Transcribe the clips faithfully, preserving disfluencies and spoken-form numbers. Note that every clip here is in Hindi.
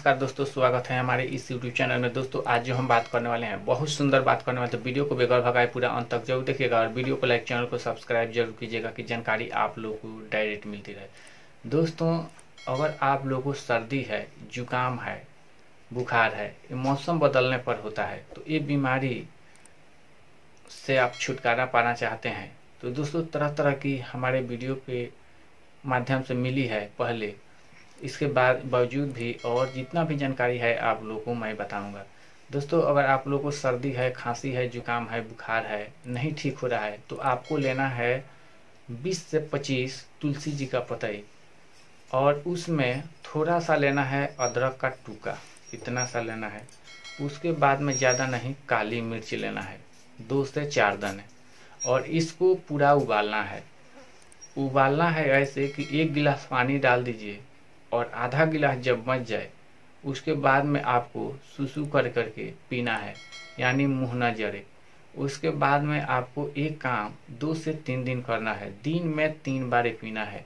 नमस्कार दोस्तों, स्वागत है हमारे इस यूट्यूब चैनल में। दोस्तों आज जो हम बात करने वाले हैं बहुत सुंदर बात करने वाले, तो वीडियो को बगैर भगाए पूरा अंत तक जरूर देखिएगा और वीडियो को लाइक, चैनल को सब्सक्राइब जरूर कीजिएगा कि जानकारी आप लोगों को डायरेक्ट मिलती रहे। दोस्तों अगर आप लोगों को सर्दी है, जुकाम है, बुखार है, ये मौसम बदलने पर होता है, तो ये बीमारी से आप छुटकारा पाना चाहते हैं तो दोस्तों तरह तरह की हमारे वीडियो के माध्यम से मिली है पहले, इसके बाद बावजूद भी और जितना भी जानकारी है आप लोगों को मैं बताऊंगा। दोस्तों अगर आप लोगों को सर्दी है, खांसी है, जुकाम है, बुखार है, नहीं ठीक हो रहा है तो आपको लेना है बीस से पच्चीस तुलसी जी का पत्ती और उसमें थोड़ा सा लेना है अदरक का टुकड़ा, इतना सा लेना है। उसके बाद में ज़्यादा नहीं, काली मिर्च लेना है दो से चार दाने और इसको पूरा उबालना है। उबालना है ऐसे कि एक गिलास पानी डाल दीजिए और आधा गिलास जब मच जाए उसके बाद में आपको सुसु कर करके पीना है, यानी मुँह न जरे। उसके बाद में आपको एक काम दो से तीन दिन करना है, दिन में तीन बार पीना है।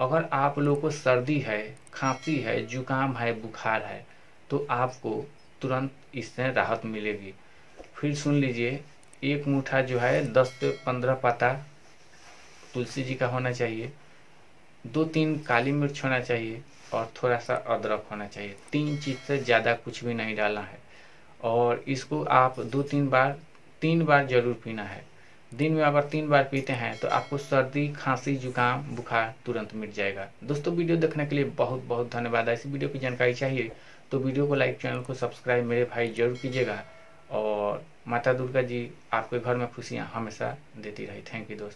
अगर आप लोगों को सर्दी है, खांसी है, जुकाम है, बुखार है तो आपको तुरंत इससे राहत मिलेगी। फिर सुन लीजिए, एक मुट्ठा जो है दस से पंद्रह पत्ता तुलसी जी का होना चाहिए, दो तीन काली मिर्च होना चाहिए और थोड़ा सा अदरक होना चाहिए। तीन चीज़ से ज़्यादा कुछ भी नहीं डालना है और इसको आप दो तीन बार तीन बार ज़रूर पीना है। दिन में अगर तीन बार पीते हैं तो आपको सर्दी, खांसी, जुकाम, बुखार तुरंत मिट जाएगा। दोस्तों वीडियो देखने के लिए बहुत बहुत धन्यवाद। ऐसी वीडियो की जानकारी चाहिए तो वीडियो को लाइक, चैनल को सब्सक्राइब मेरे भाई जरूर कीजिएगा और माता दुर्गा जी आपके घर में खुशियाँ हमेशा देती रही। थैंक यू दोस्तों।